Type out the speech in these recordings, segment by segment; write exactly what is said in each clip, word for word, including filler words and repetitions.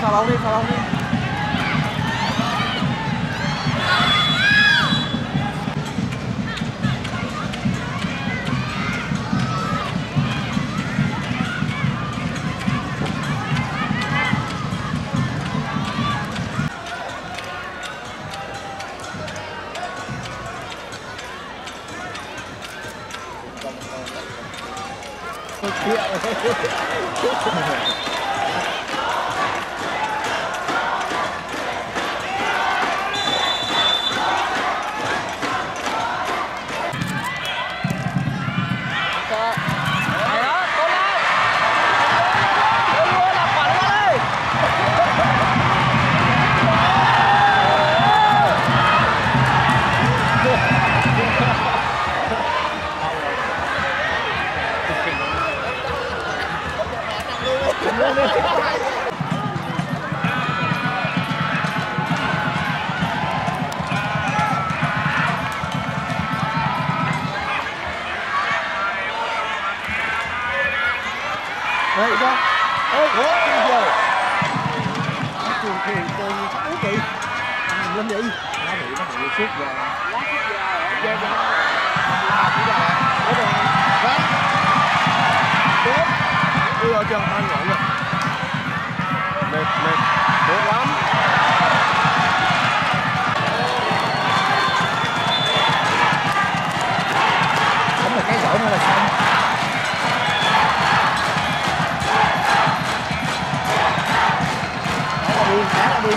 Follow me, follow me. Đấy ra. Ôi, ôi, bây giờ. Trường truyền tôi thú vị. Anh lên đi. Nó bị nó bị suốt giờ. Quá suốt giờ. Giờ giờ. Là bây giờ. Bây giờ. Đấy. Tốt. Bây giờ chân anh gọi rồi. Mệt, mệt. Tốt lắm. Đóng một cái rổ nữa là xong. Đi mình đó rồi.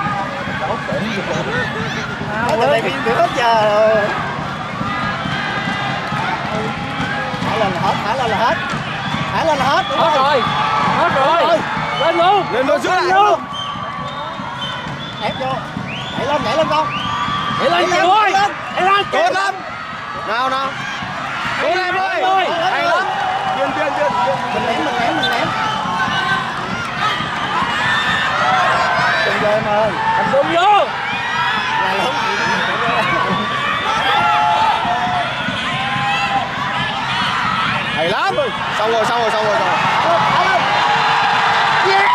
tỉnh rồi đây bị nửa giờ rồi thả lên hết thả lên hết thả lên hết hết rồi hết rồi lên luôn lên luôn xuống luôn ép vô nhảy lên nhảy lên con nhảy lên nhiều ơi nhảy lên tuyệt lắm nào nào tuyệt em ơi hay lắm trên trên trên mình ném mình ném mình ném em ơi, anh vô. Là lớn. Hay lắm. Xong rồi, xong rồi, xong rồi, xong rồi. Yeah.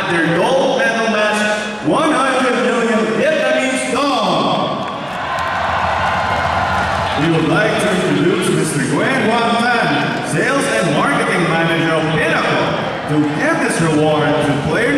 at their gold medal match, one hundred million Vietnamese dong. We would like to introduce Mister Nguyen Quang Thanh, Sales and Marketing Manager of Pinnacle, to hand this reward to players